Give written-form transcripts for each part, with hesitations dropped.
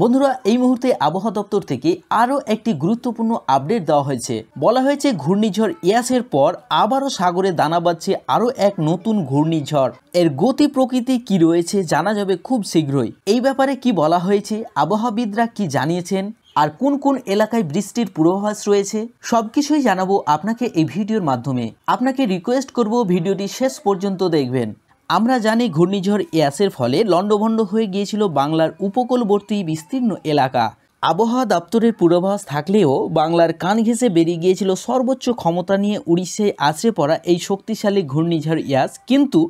বন্ধুরা এই মুহূর্তে আবহাওয়া দপ্তর থেকে আরও একটি গুরুত্বপূর্ণ আপডেট দেওয়া হয়েছে। বলা হয়েছে ঘূর্ণিঝড় ইয়াসের পর আবারও সাগরে দানা বাঁধছে আরও এক নতুন ঘূর্ণিঝড়। এর গতি প্রকৃতি কি রয়েছে জানা যাবে খুব শীঘ্রই। এই ব্যাপারে কি বলা হয়েছে, আবহাওয়াবিদরা কি জানিয়েছেন আর কোন কোন এলাকায় বৃষ্টির পূর্বাভাস রয়েছে সবকিছুই জানাবো আপনাকে এই ভিডিওর মাধ্যমে। আপনাকে রিকোয়েস্ট করব ভিডিওটি শেষ পর্যন্ত দেখবেন। আমরা জানি ঘূর্ণিঝড় ইয়াসের ফলে লণ্ডভণ্ড হয়ে গিয়েছিল বাংলার উপকূলবর্তী বিস্তীর্ণ এলাকা। আবহাওয়া দপ্তরের পূর্বাভাস থাকলেও বাংলার কান ঘেঁষে বেরিয়ে গিয়েছিল সর্বোচ্চ ক্ষমতা নিয়ে উড়িষ্যায় আছড়ে পড়া এই শক্তিশালী ঘূর্ণিঝড় ইয়াস। কিন্তু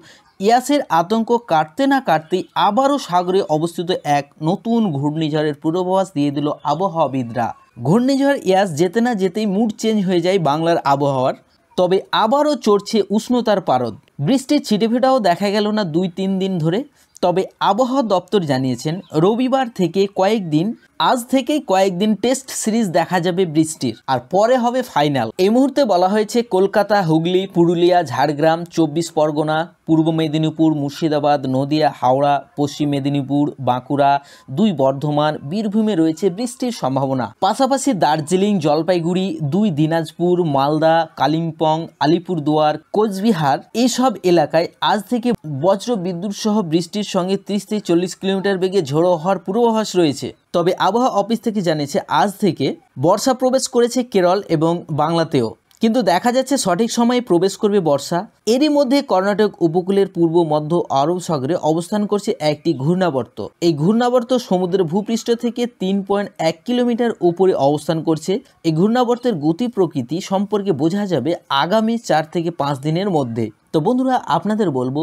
ইয়াসের আতঙ্ক কাটতে না কাটতেই আবারও সাগরে অবস্থিত এক নতুন ঘূর্ণিঝড়ের পূর্বাভাস দিয়ে দিল আবহাওয়াবিদরা। ঘূর্ণিঝড় ইয়াস যেতে না যেতেই মুড চেঞ্জ হয়ে যায় বাংলার আবহাওয়ার। তবে আবারও চড়ছে উষ্ণতার পারদ, বৃষ্টির ছিটেফোঁটাও দেখা গেল না 2-3 দিন ধরে। তবে আবহাওয়া দপ্তর জানিয়েছেন রবিবার থেকে কয়েকদিন, আজ থেকে কয়েকদিন টেস্ট সিরিজ দেখা যাবে বৃষ্টির, আর পরে হবে ফাইনাল। এই মুহূর্তে বলা হয়েছে কলকাতা, হুগলি, পুরুলিয়া, ঝাড়গ্রাম, 24 পরগনা, পূর্ব মেদিনীপুর, মুর্শিদাবাদ, নদিয়া, হাওড়া, পশ্চিম মেদিনীপুর, বাঁকুড়া, 2 বর্ধমান, বীরভূমে রয়েছে বৃষ্টির সম্ভাবনা। পাশাপাশি দার্জিলিং, জলপাইগুড়ি, 2 দিনাজপুর, মালদা, কালিম্পং, আলিপুরদুয়ার, কোচবিহার এইসব এলাকায় আজ থেকে বজ্র বিদ্যুৎ সহ বৃষ্টির সঙ্গে 30-40 কিলোমিটার বেগে ঝোড়ো হওয়ার পূর্বাভাস রয়েছে। তবে আবহাওয়া অফিস থেকে জানিয়েছে আজ থেকে বর্ষা প্রবেশ করেছে কেরল এবং বাংলাতেও, কিন্তু দেখা যাচ্ছে সঠিক সময়ে প্রবেশ করবে বর্ষা। এরই মধ্যে কর্ণাটক উপকূলের পূর্ব মধ্য আরব সাগরে অবস্থান করছে একটি ঘূর্ণাবর্ত। এই ঘূর্ণাবর্ত সমুদ্রের ভূপৃষ্ঠ থেকে 3.1 কিলোমিটার উপরে অবস্থান করছে। এই ঘূর্ণাবর্তের গতি প্রকৃতি সম্পর্কে বোঝা যাবে আগামী 4 থেকে 5 দিনের মধ্যে। তো বন্ধুরা আপনাদের বলবো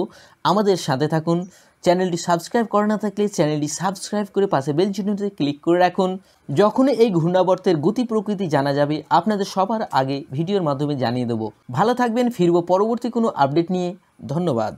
আমাদের সাথে থাকুন। চ্যানেলটি সাবস্ক্রাইব করা না থাকলে চ্যানেলটি সাবস্ক্রাইব করে পাশে বেল চিহ্নতে ক্লিক করে রাখুন। যখনই এই ঘূর্ণাবর্তের গতি প্রকৃতি জানা যাবে আপনাদের সবার আগে ভিডিওর মাধ্যমে জানিয়ে দেবো। ভালো থাকবেন, ফিরবো পরবর্তী কোনো আপডেট নিয়ে। ধন্যবাদ।